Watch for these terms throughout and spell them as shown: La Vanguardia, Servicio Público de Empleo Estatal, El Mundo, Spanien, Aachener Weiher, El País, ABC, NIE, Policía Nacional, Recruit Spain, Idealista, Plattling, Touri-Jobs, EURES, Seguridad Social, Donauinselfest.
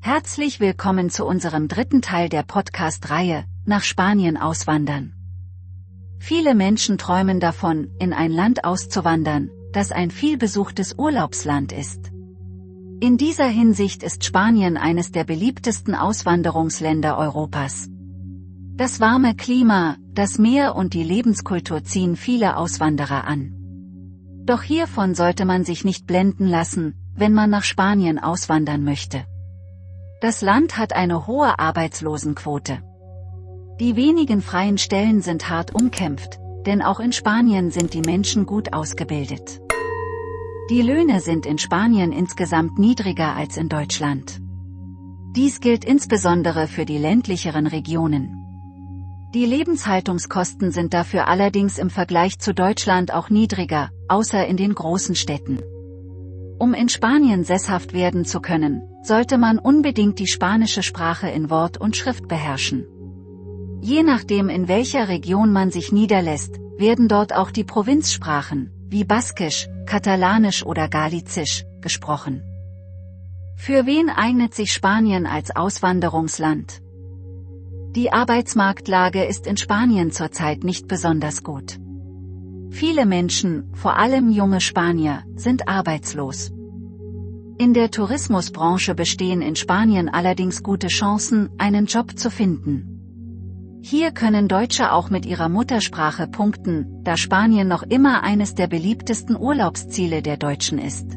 Herzlich willkommen zu unserem dritten Teil der Podcast-Reihe, nach Spanien auswandern. Viele Menschen träumen davon, in ein Land auszuwandern, das ein vielbesuchtes Urlaubsland ist. In dieser Hinsicht ist Spanien eines der beliebtesten Auswanderungsländer Europas. Das warme Klima, das Meer und die Lebenskultur ziehen viele Auswanderer an. Doch hiervon sollte man sich nicht blenden lassen, wenn man nach Spanien auswandern möchte. Das Land hat eine hohe Arbeitslosenquote. Die wenigen freien Stellen sind hart umkämpft, denn auch in Spanien sind die Menschen gut ausgebildet. Die Löhne sind in Spanien insgesamt niedriger als in Deutschland. Dies gilt insbesondere für die ländlicheren Regionen. Die Lebenshaltungskosten sind dafür allerdings im Vergleich zu Deutschland auch niedriger, außer in den großen Städten. Um in Spanien sesshaft werden zu können, sollte man unbedingt die spanische Sprache in Wort und Schrift beherrschen. Je nachdem, in welcher Region man sich niederlässt, werden dort auch die Provinzsprachen, wie Baskisch, Katalanisch oder Galizisch, gesprochen. Für wen eignet sich Spanien als Auswanderungsland? Die Arbeitsmarktlage ist in Spanien zurzeit nicht besonders gut. Viele Menschen, vor allem junge Spanier, sind arbeitslos. In der Tourismusbranche bestehen in Spanien allerdings gute Chancen, einen Job zu finden. Hier können Deutsche auch mit ihrer Muttersprache punkten, da Spanien noch immer eines der beliebtesten Urlaubsziele der Deutschen ist.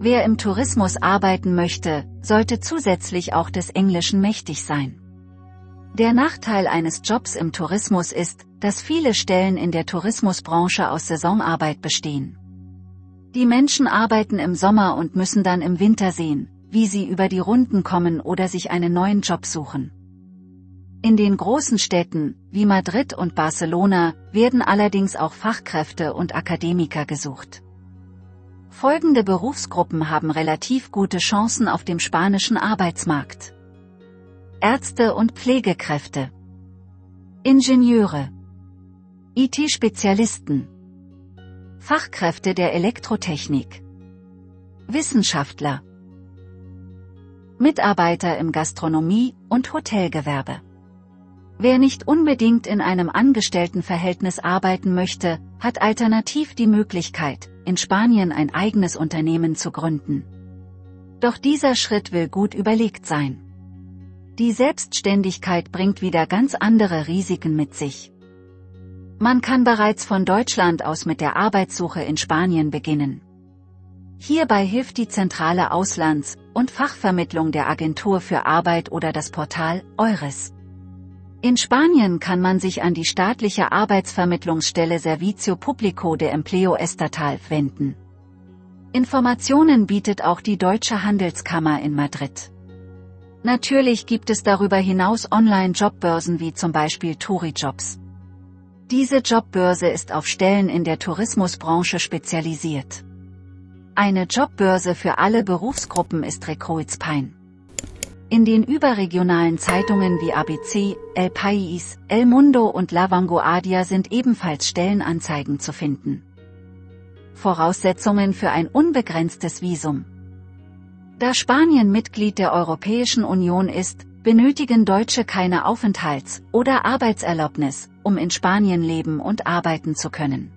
Wer im Tourismus arbeiten möchte, sollte zusätzlich auch des Englischen mächtig sein. Der Nachteil eines Jobs im Tourismus ist, dass viele Stellen in der Tourismusbranche aus Saisonarbeit bestehen. Die Menschen arbeiten im Sommer und müssen dann im Winter sehen, wie sie über die Runden kommen oder sich einen neuen Job suchen. In den großen Städten, wie Madrid und Barcelona, werden allerdings auch Fachkräfte und Akademiker gesucht. Folgende Berufsgruppen haben relativ gute Chancen auf dem spanischen Arbeitsmarkt: Ärzte und Pflegekräfte, Ingenieure, IT-Spezialisten, Fachkräfte der Elektrotechnik, Wissenschaftler, Mitarbeiter im Gastronomie- und Hotelgewerbe. Wer nicht unbedingt in einem Angestelltenverhältnis arbeiten möchte, hat alternativ die Möglichkeit, in Spanien ein eigenes Unternehmen zu gründen. Doch dieser Schritt will gut überlegt sein. Die Selbstständigkeit bringt wieder ganz andere Risiken mit sich. Man kann bereits von Deutschland aus mit der Arbeitssuche in Spanien beginnen. Hierbei hilft die zentrale Auslands- und Fachvermittlung der Agentur für Arbeit oder das Portal EURES. In Spanien kann man sich an die staatliche Arbeitsvermittlungsstelle Servicio Público de Empleo Estatal wenden. Informationen bietet auch die Deutsche Handelskammer in Madrid. Natürlich gibt es darüber hinaus Online-Jobbörsen wie zum Beispiel Touri-Jobs. Diese Jobbörse ist auf Stellen in der Tourismusbranche spezialisiert. Eine Jobbörse für alle Berufsgruppen ist Recruit Spain. In den überregionalen Zeitungen wie ABC, El País, El Mundo und La Vanguardia sind ebenfalls Stellenanzeigen zu finden. Voraussetzungen für ein unbegrenztes Visum. Da Spanien Mitglied der Europäischen Union ist, benötigen Deutsche keine Aufenthalts- oder Arbeitserlaubnis, um in Spanien leben und arbeiten zu können.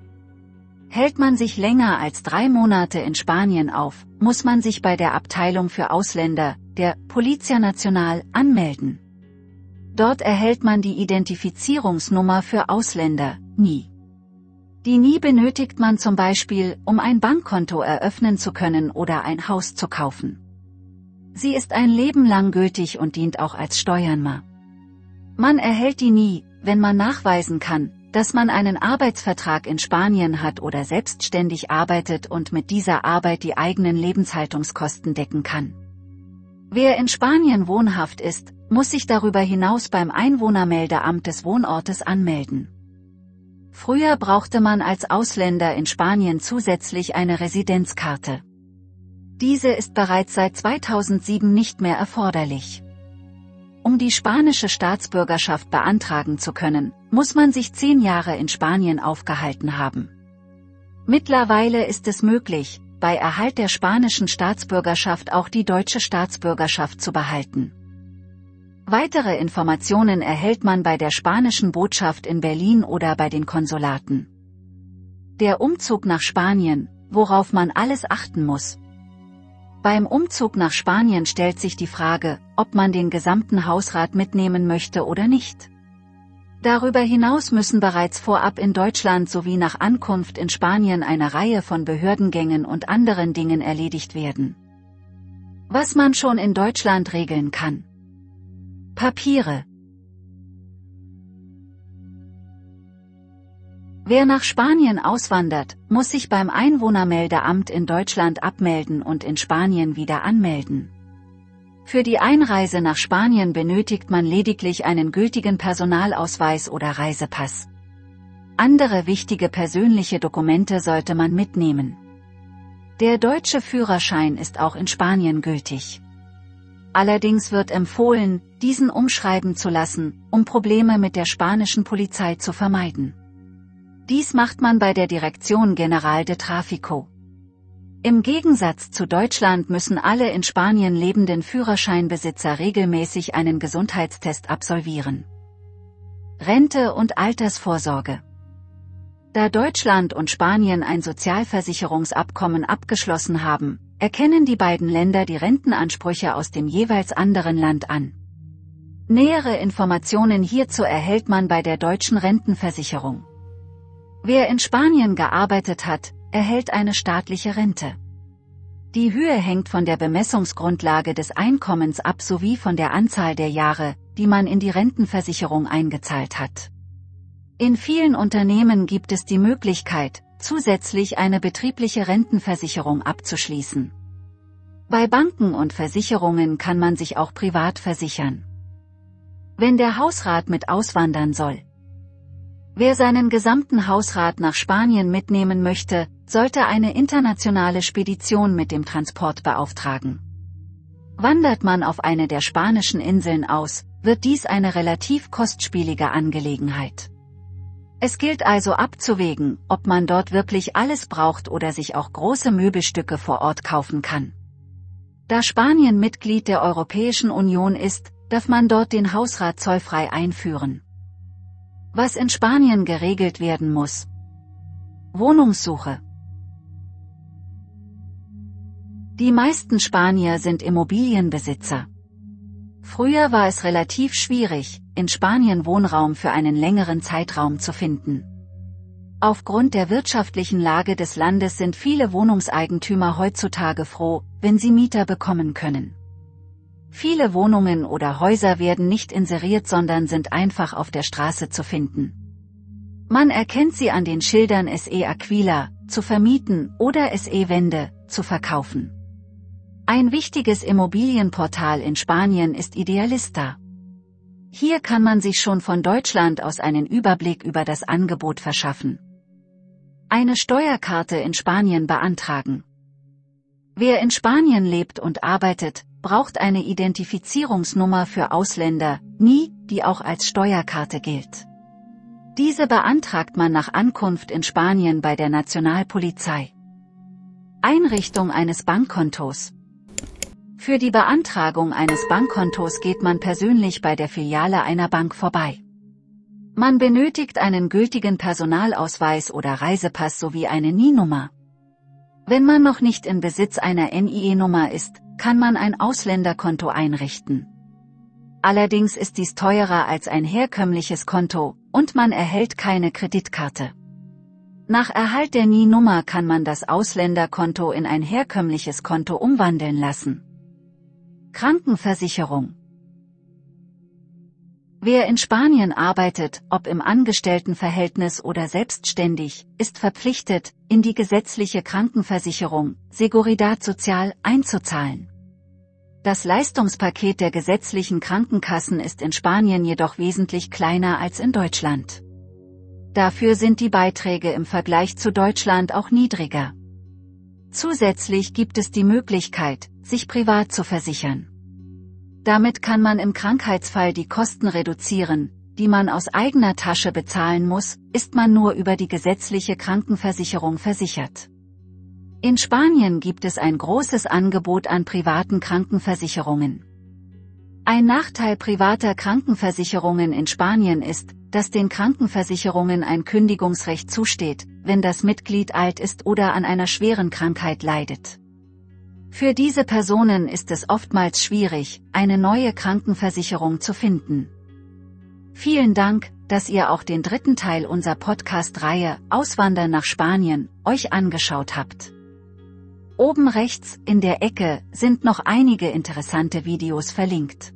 Hält man sich länger als 3 Monate in Spanien auf, muss man sich bei der Abteilung für Ausländer, der Policía Nacional, anmelden. Dort erhält man die Identifizierungsnummer für Ausländer, NIE. Die NIE benötigt man zum Beispiel, um ein Bankkonto eröffnen zu können oder ein Haus zu kaufen. Sie ist ein Leben lang gültig und dient auch als Steuernummer. Man erhält die NIE, wenn man nachweisen kann, dass man einen Arbeitsvertrag in Spanien hat oder selbstständig arbeitet und mit dieser Arbeit die eigenen Lebenshaltungskosten decken kann. Wer in Spanien wohnhaft ist, muss sich darüber hinaus beim Einwohnermeldeamt des Wohnortes anmelden. Früher brauchte man als Ausländer in Spanien zusätzlich eine Residenzkarte. Diese ist bereits seit 2007 nicht mehr erforderlich. Um die spanische Staatsbürgerschaft beantragen zu können, muss man sich 10 Jahre in Spanien aufgehalten haben. Mittlerweile ist es möglich, bei Erhalt der spanischen Staatsbürgerschaft auch die deutsche Staatsbürgerschaft zu behalten. Weitere Informationen erhält man bei der spanischen Botschaft in Berlin oder bei den Konsulaten. Der Umzug nach Spanien, worauf man alles achten muss. Beim Umzug nach Spanien stellt sich die Frage, ob man den gesamten Hausrat mitnehmen möchte oder nicht. Darüber hinaus müssen bereits vorab in Deutschland sowie nach Ankunft in Spanien eine Reihe von Behördengängen und anderen Dingen erledigt werden. Was man schon in Deutschland regeln kann. Papiere. Wer nach Spanien auswandert, muss sich beim Einwohnermeldeamt in Deutschland abmelden und in Spanien wieder anmelden. Für die Einreise nach Spanien benötigt man lediglich einen gültigen Personalausweis oder Reisepass. Andere wichtige persönliche Dokumente sollte man mitnehmen. Der deutsche Führerschein ist auch in Spanien gültig. Allerdings wird empfohlen, diesen umschreiben zu lassen, um Probleme mit der spanischen Polizei zu vermeiden. Dies macht man bei der Dirección General de Tráfico. Im Gegensatz zu Deutschland müssen alle in Spanien lebenden Führerscheinbesitzer regelmäßig einen Gesundheitstest absolvieren. Rente und Altersvorsorge. Da Deutschland und Spanien ein Sozialversicherungsabkommen abgeschlossen haben, erkennen die beiden Länder die Rentenansprüche aus dem jeweils anderen Land an. Nähere Informationen hierzu erhält man bei der deutschen Rentenversicherung. Wer in Spanien gearbeitet hat, erhält eine staatliche Rente. Die Höhe hängt von der Bemessungsgrundlage des Einkommens ab sowie von der Anzahl der Jahre, die man in die Rentenversicherung eingezahlt hat. In vielen Unternehmen gibt es die Möglichkeit, zusätzlich eine betriebliche Rentenversicherung abzuschließen. Bei Banken und Versicherungen kann man sich auch privat versichern. Wenn der Hausrat mit auswandern soll. Wer seinen gesamten Hausrat nach Spanien mitnehmen möchte, sollte eine internationale Spedition mit dem Transport beauftragen. Wandert man auf eine der spanischen Inseln aus, wird dies eine relativ kostspielige Angelegenheit. Es gilt also abzuwägen, ob man dort wirklich alles braucht oder sich auch große Möbelstücke vor Ort kaufen kann. Da Spanien Mitglied der Europäischen Union ist, darf man dort den Hausrat zollfrei einführen. Was in Spanien geregelt werden muss. Wohnungssuche. Die meisten Spanier sind Immobilienbesitzer. Früher war es relativ schwierig, in Spanien Wohnraum für einen längeren Zeitraum zu finden. Aufgrund der wirtschaftlichen Lage des Landes sind viele Wohnungseigentümer heutzutage froh, wenn sie Mieter bekommen können. Viele Wohnungen oder Häuser werden nicht inseriert, sondern sind einfach auf der Straße zu finden. Man erkennt sie an den Schildern SE Aquila, zu vermieten oder SE Wende, zu verkaufen. Ein wichtiges Immobilienportal in Spanien ist Idealista. Hier kann man sich schon von Deutschland aus einen Überblick über das Angebot verschaffen. Eine Steuerkarte in Spanien beantragen. Wer in Spanien lebt und arbeitet, braucht eine Identifizierungsnummer für Ausländer, NIE, die auch als Steuerkarte gilt. Diese beantragt man nach Ankunft in Spanien bei der Nationalpolizei. Einrichtung eines Bankkontos. Für die Beantragung eines Bankkontos geht man persönlich bei der Filiale einer Bank vorbei. Man benötigt einen gültigen Personalausweis oder Reisepass sowie eine NIE-Nummer. Wenn man noch nicht in Besitz einer NIE-Nummer ist, kann man ein Ausländerkonto einrichten. Allerdings ist dies teurer als ein herkömmliches Konto und man erhält keine Kreditkarte. Nach Erhalt der NIE-Nummer kann man das Ausländerkonto in ein herkömmliches Konto umwandeln lassen. Krankenversicherung. Wer in Spanien arbeitet, ob im Angestelltenverhältnis oder selbstständig, ist verpflichtet, in die gesetzliche Krankenversicherung, Seguridad Social, einzuzahlen. Das Leistungspaket der gesetzlichen Krankenkassen ist in Spanien jedoch wesentlich kleiner als in Deutschland. Dafür sind die Beiträge im Vergleich zu Deutschland auch niedriger. Zusätzlich gibt es die Möglichkeit, sich privat zu versichern. Damit kann man im Krankheitsfall die Kosten reduzieren, die man aus eigener Tasche bezahlen muss, ist man nur über die gesetzliche Krankenversicherung versichert. In Spanien gibt es ein großes Angebot an privaten Krankenversicherungen. Ein Nachteil privater Krankenversicherungen in Spanien ist, dass den Krankenversicherungen ein Kündigungsrecht zusteht, wenn das Mitglied alt ist oder an einer schweren Krankheit leidet. Für diese Personen ist es oftmals schwierig, eine neue Krankenversicherung zu finden. Vielen Dank, dass ihr auch den dritten Teil unserer Podcast-Reihe Auswandern nach Spanien euch angeschaut habt. Oben rechts in der Ecke sind noch einige interessante Videos verlinkt.